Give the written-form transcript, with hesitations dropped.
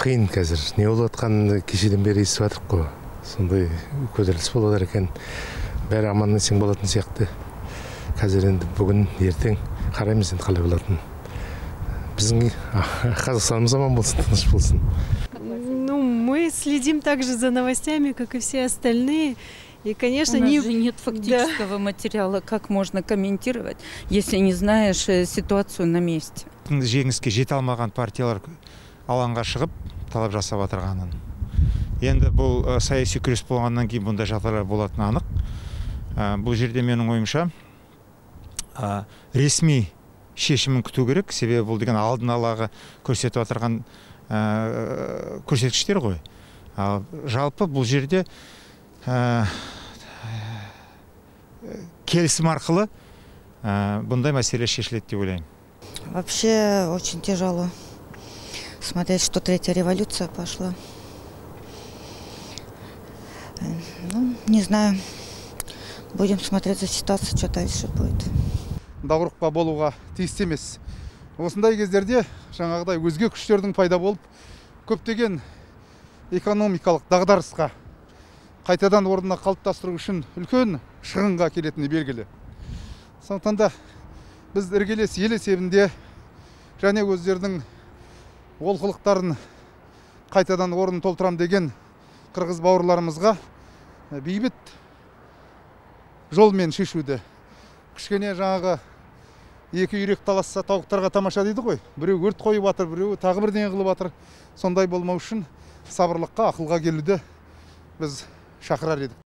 қиын қазір. Не болып жатқанын кешеден бері естіп жатырмыз ғой. Сондай көтеріліс болады екен. Бәрі аман есен болатын сияқты. Қазір енді бүгін, ертең қараймыз енді қалай болатынын. Біздің Қазақстанымыз аман болсын, тыныш болсын. Ну, мы следим также за новостями, как и все остальные. И, конечно, у нас же нет фактического материала, как можно комментировать, если не знаешь ситуацию на месте. Жеңіске жете алмаған партиялар алаңға шығып, талап жасап отырғанын. Енді бұл саяси күрес болғаннан кейін бұнда жағдайлар болатыны анық. Бұл жерде менің ойымша ресми шешімін күту керек, себебі бұл деген алдын алаға көрсетіп отырған көрсеткіштер ғой. Жалпы бұл жерде келісім арқылы бұндай мәселе шешіледі деп ойлаймын. Вообще очень тяжело смотреть, что третья революция пошла. Ну, не знаю. Будем смотреть за ситуацию, что дальше будет. Даурықпа болуға тиісті емес. Осындай кездерде жаңағыдай өзге күштердің пайда болып, көптеген экономикалық дағдарысқа қайтадан орнына қалыптастыру үшін үлкен шығынға келетіні белгілі. Сондықтан да біз іргелес ел есебінде және өздерінің олқылықтарын қайтадан орнын толтырам деген қырғыз бауырларымызға бейбіт жолмен шешуді. Кішкене жаңағы екі үйрек таласса тауықтарға тамаша дейді ғой. Біреу өрт қойып атыр, біреу тағы бірдеңе қылып атыр. Сондай болмау үшін сабырлыққа, ақылға келуді біз шақырар едік.